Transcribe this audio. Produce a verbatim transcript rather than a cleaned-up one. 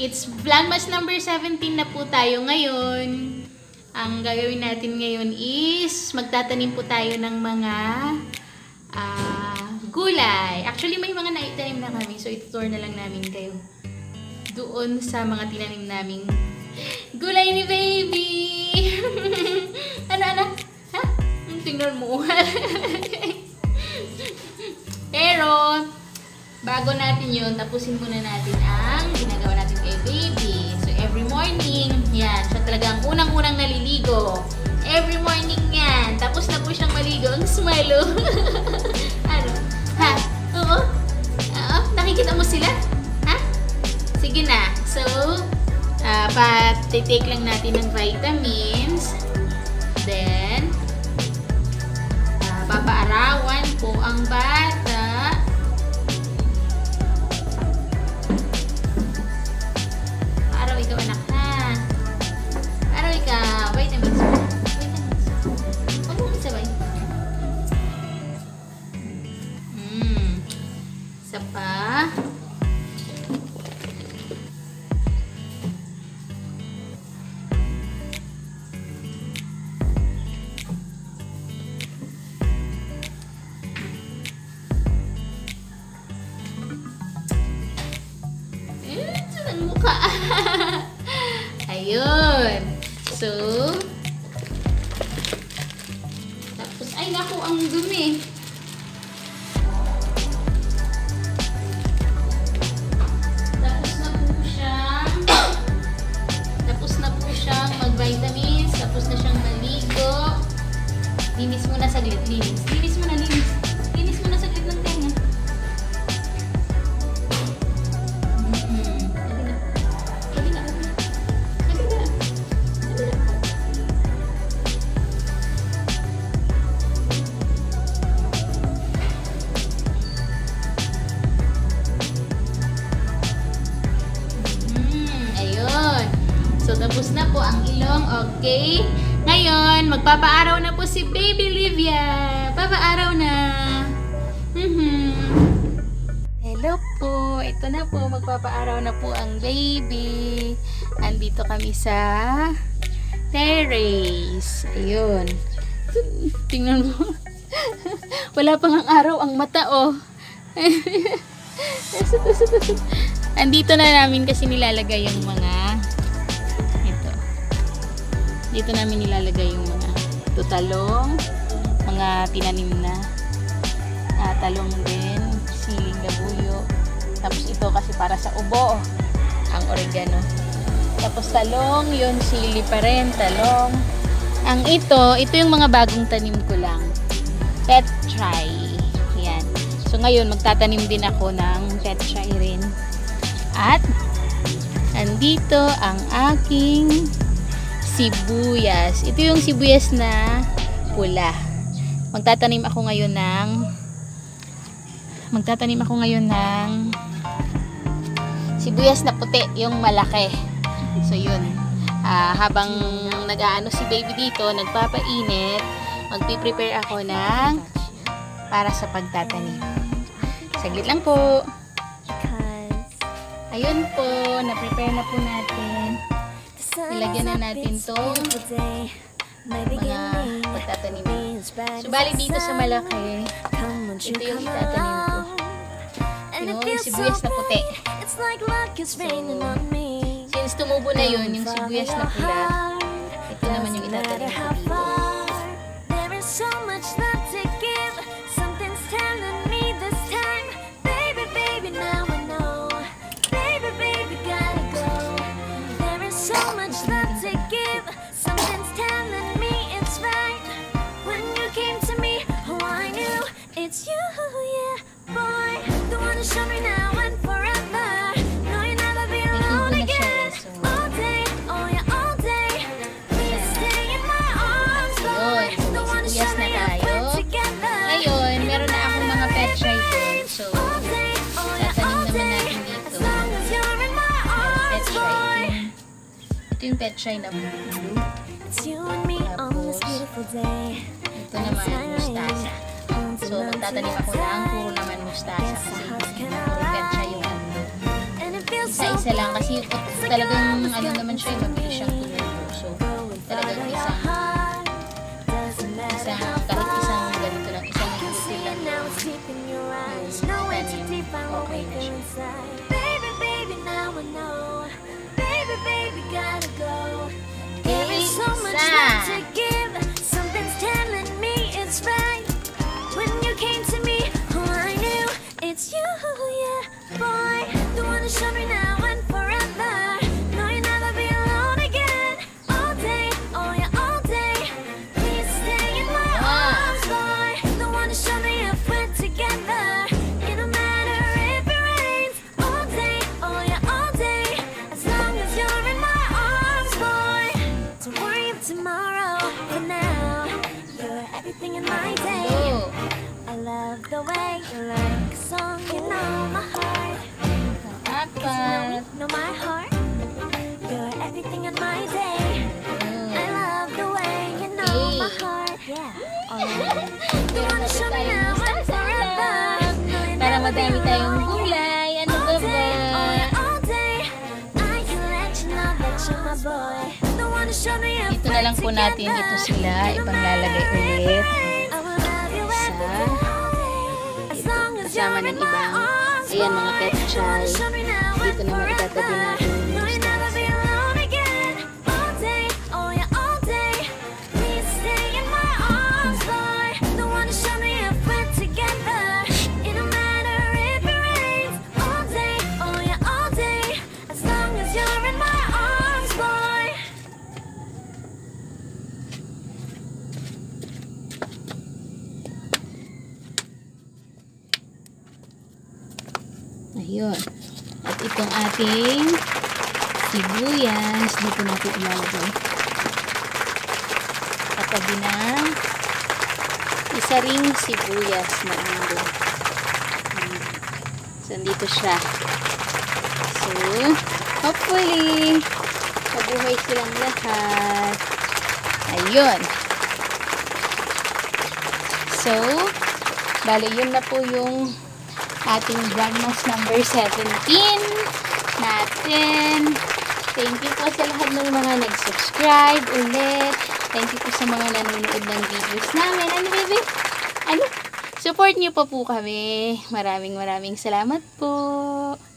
It's Vlogmas number seventeen na po tayo ngayon. Ang gagawin natin ngayon is magtatanim po tayo ng mga uh, gulay. Actually, may mga naitanim na kami. So, itutur na lang namin kayo doon sa mga tinanim naming gulay ni baby! Ano, ano? Ha? Tingnan mo. Pero, bago natin yun, tapusin muna natin ang ginagawa natin kay baby. So, every morning, yan. Siya talagang unang-unang naliligo. Every morning yan. Tapos na po siyang maligo. Ang smile, oh. Ano? Ha? Oo? Oo? Nakikita mo sila? Ha? Sige na. So, uh, patitake lang natin ng vitamins. Then, uh, papaarawan po ang bata. Ayun. So, tapos, ay naku, ang dumi. Tapos na po siyang, tapos na po siyang mag-vitamins, tapos na siyang maligo. Linis muna saglit, linis. Linis muna, linis. Linis muna saglit ng tenga. Tapos na po ang ilong. Okay. Ngayon, magpapaaraw na po si baby Livia. Papaaraw na. Mm-hmm. Hello po. Ito na po. Magpapaaraw na po ang baby. Andito kami sa terrace. Ayun. Tingnan mo. Wala pang ang araw ang mata, oh. Andito na namin kasi nilalagay yung mga dito namin nilalagay yung mga tutalong, mga tinanim na uh, talong din, siling labuyo. Tapos ito kasi para sa ubo, ang oregano. Tapos talong, yun sili pa rin, talong. Ang ito, ito yung mga bagong tanim ko lang. Petchay. Yan. So ngayon, magtatanim din ako ng petchay rin. At, andito ang aking sibuyas. Ito yung sibuyas na pula. Magtatanim ako ngayon ng magtatanim ako ngayon ng sibuyas na puti, yung malaki. So yun. Uh, habang nag-aano si baby dito, nagpapainit, magpi-prepare ako ng para sa pagtatanim. Saglit lang po. Ayun po, na-prepare na po natin. Ilagyan na natin itong mga pagtatanimin. So, bali dito sa malaki, ito yung itatanim ko. Yung sibuyas na puti. So, since tumubo na yun, yung sibuyas na pula, ito naman yung itatanim ko dito. Ito yung petchay na po. Tapos, ito naman yung mustasa. So, magtatanim ako ng puro naman mustasa kasi puro petchay yung ano. Isa-isa isa lang kasi talagang ano naman siya, mabilis siyang tumubo. So talagang isang isang kahit isang ganito lang, isang ito lang yung okay na siya. Para madami tayong gulay. Ano ba ba? Ito na lang po natin. Ito sila. Ipanglalagay ulit. Isa. Ito. Kasama ng ibang. Ayan mga petchay. Dito naman itatabi natin. Ayun. At itong ating sibuyas, dito natin ilalagay. Katabi ng isa ring sibuyas na nandun. Hmm. So, dito siya. So, hopefully, mabuhay silang lahat. Ayun. So, bale, yun na po yung ating Vlogmas number seventeen natin. Thank you po sa lahat ng mga nag-subscribe ulit. Thank you po sa mga nanonood ng videos namin. Ano baby? Ano? Support niyo pa po kami. Maraming maraming salamat po.